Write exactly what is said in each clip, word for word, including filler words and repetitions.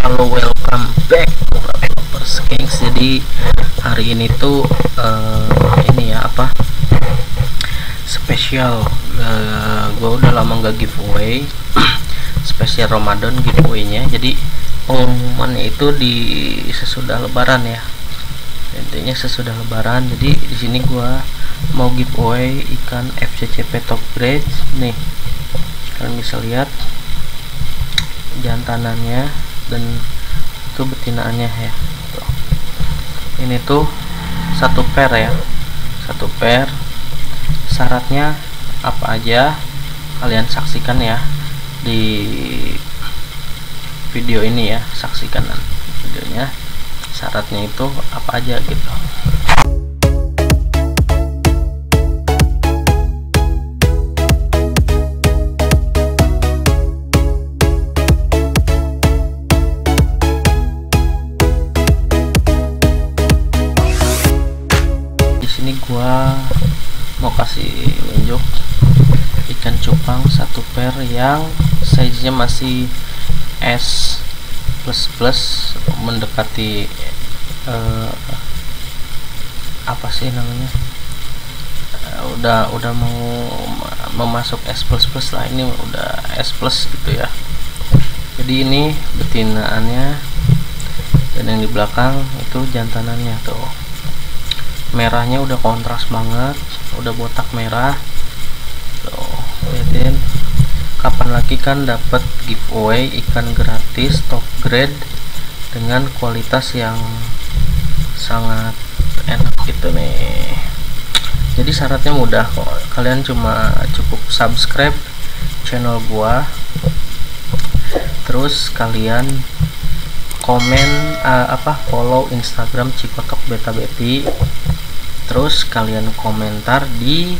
Halo, welcome back developers gengs. Jadi hari ini tuh uh, ini ya apa spesial, uh, gue udah lama nggak giveaway spesial Ramadan giveaway-nya. Jadi pengumumannya itu di sesudah Lebaran ya, intinya sesudah Lebaran. Jadi di sini gue mau giveaway ikan F C C P top grade nih, kalian bisa lihat jantanannya dan itu betinaannya ya. Tuh. Ini tuh satu pair ya, satu pair. Syaratnya apa aja kalian saksikan ya di video ini ya, saksikan videonya. Syaratnya itu apa aja gitu. Ini gua mau kasih unjuk ikan cupang satu pair yang size-nya masih S plus plus mendekati uh, apa sih namanya, uh, udah udah mau memasuk S plus plus lah, ini udah S plus gitu ya. Jadi ini betinaannya dan yang di belakang itu jantanannya tuh. Merahnya udah kontras banget, udah botak merah tuh, liatin. Kapan lagi kan dapat giveaway ikan gratis top grade dengan kualitas yang sangat enak gitu nih. Jadi syaratnya mudah kok, kalian cuma cukup subscribe channel gua, terus kalian komen uh, apa follow Instagram Cikotok Beta Betty, terus kalian komentar di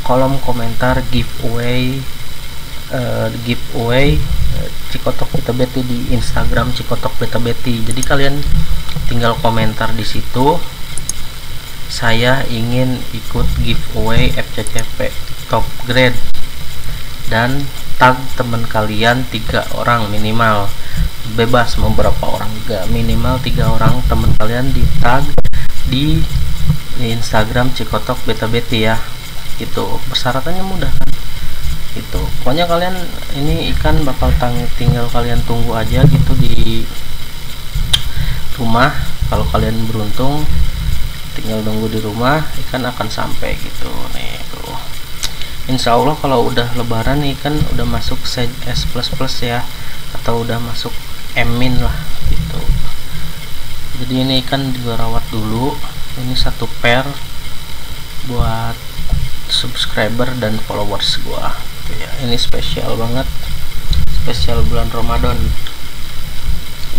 kolom komentar giveaway uh, giveaway uh, Cikotok Beta Betty di Instagram Cikotok Beta Betty. Jadi kalian tinggal komentar di situ, saya ingin ikut giveaway F C C P top grade, dan tag teman kalian tiga orang minimal, bebas mau berapa orang juga, minimal tiga orang teman kalian di tag di Instagram Cikotok Beta Betty ya. Itu persyaratannya mudah kan. Itu pokoknya kalian ini ikan bakal tinggal kalian tunggu aja gitu di rumah. Kalau kalian beruntung tinggal tunggu di rumah, ikan akan sampai gitu nih tuh. Insya Allah kalau udah lebaran nih kan udah masuk size S plus plus ya, atau udah masuk M- lah gitu. Jadi ini ikan juga rawat dulu. Ini satu pair buat subscriber dan followers gua. Ini spesial banget, spesial bulan Ramadan.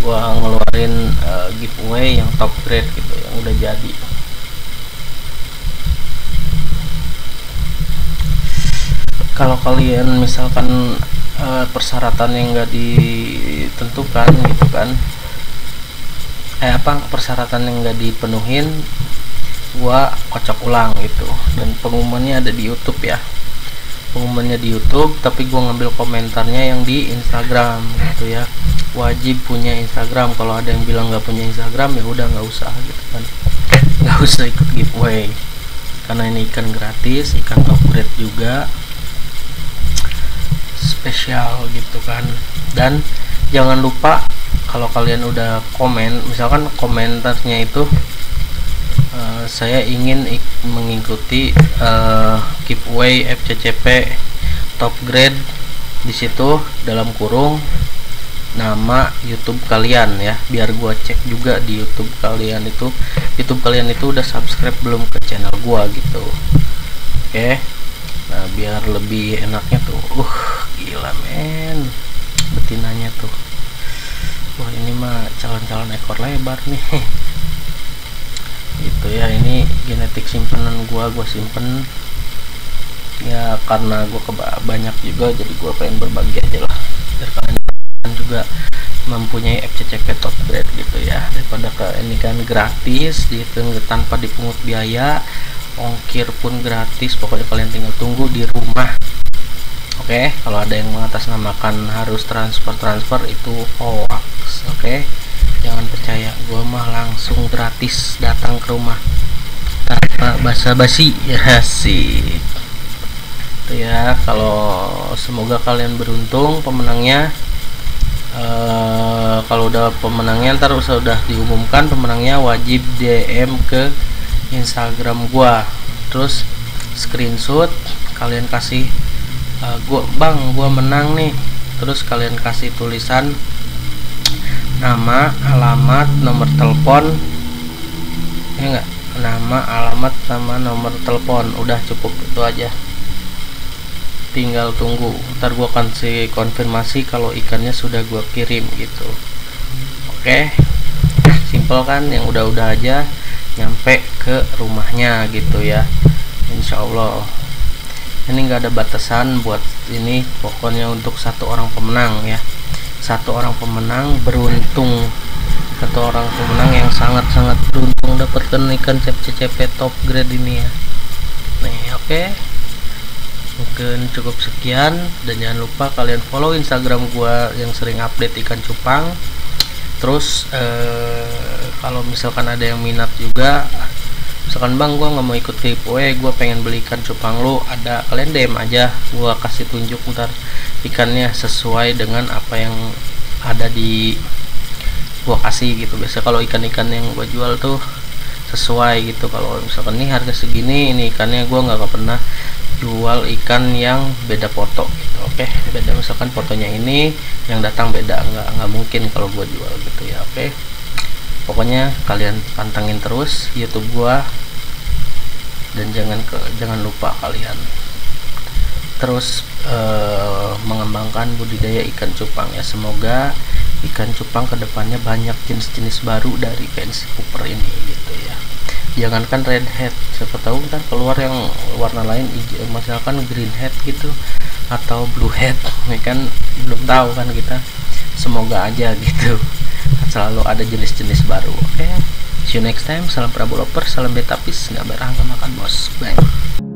Gua ngeluarin uh, giveaway yang top grade gitu, yang udah jadi. Kalau kalian misalkan uh, persyaratan yang nggak ditentukan gitu kan, eh apa persyaratan yang nggak dipenuhin, gua kocok ulang gitu. Dan pengumumannya ada di YouTube ya, pengumumannya di YouTube, tapi gua ngambil komentarnya yang di Instagram gitu ya. Wajib punya Instagram, kalau ada yang bilang nggak punya Instagram ya udah nggak usah gitu kan, nggak usah ikut giveaway karena ini ikan gratis, ikan top grade juga, spesial gitu kan. Dan jangan lupa kalau kalian udah komen, misalkan komentarnya itu uh, saya ingin ik mengikuti uh, giveaway F C C P top grade, disitu dalam kurung nama YouTube kalian ya, biar gua cek juga di YouTube kalian itu YouTube kalian itu udah subscribe belum ke channel gua gitu. Oke okay. Nah biar lebih enaknya tuh, uh gila men betinanya tuh. Wah ini mah calon-calon ekor lebar nih gitu ya. Ini genetik simpanan gua, gua simpen ya karena gua banyak juga, jadi gua pengen berbagi aja lah biar kalian juga mempunyai F C C P top grade gitu ya. Daripada ke ini kan gratis gitu, tanpa dipungut biaya, ongkir pun gratis, pokoknya kalian tinggal tunggu di rumah. Oke okay? Kalau ada yang mengatasnamakan harus transfer-transfer itu hoax. gratis. Oke okay. Jangan percaya, gua mah langsung gratis datang ke rumah tanpa basa-basi ya sih. Itu ya, kalau semoga kalian beruntung pemenangnya. Uh, kalau udah pemenangnya, ntar udah diumumkan pemenangnya, wajib D M ke Instagram gua, terus screenshot kalian kasih uh, gua, bang gua menang nih, terus kalian kasih tulisan nama, alamat, nomor telepon, ya enggak, nama, alamat, sama nomor telepon, udah cukup itu aja. Tinggal tunggu, ntar gua akan si konfirmasi kalau ikannya sudah gua kirim gitu. Oke okay. Simple kan, yang udah-udah aja nyampe ke rumahnya gitu ya. Insyaallah ini enggak ada batasan buat ini, pokoknya untuk satu orang pemenang ya, satu orang pemenang beruntung, satu orang pemenang yang sangat-sangat beruntung dapatkan ikan F C C P top grade ini ya. Nih oke okay. Mungkin cukup sekian, dan jangan lupa kalian follow Instagram gua yang sering update ikan cupang. Terus eh, kalau misalkan ada yang minat juga, misalkan bang gua nggak mau ikut giveaway, gua pengen beli ikan cupang lu, ada, kalian D M aja, gua kasih tunjuk ntar ikannya sesuai dengan apa yang ada di gua kasih gitu. Biasa kalau ikan-ikan yang gua jual tuh sesuai gitu, kalau misalkan nih harga segini, ini ikannya gua nggak pernah jual ikan yang beda foto gitu. Oke okay. Beda, misalkan fotonya ini yang datang beda, nggak nggak mungkin kalau gua jual gitu ya. Oke okay. Pokoknya kalian pantengin terus YouTube gua, dan jangan ke jangan lupa kalian terus eh, mengembangkan budidaya ikan cupang ya. Semoga ikan cupang kedepannya banyak jenis-jenis baru dari Fancy Cooper ini gitu ya. Jangankan redhead, siapa tahu kan keluar yang warna lain, misalkan green head gitu atau blue head, ini kan belum tahu kan kita. Semoga aja gitu, selalu ada jenis-jenis baru. Oke okay. See you next time. Salam prabu loper, salam beta pis, nggak barang makan bos. Bye.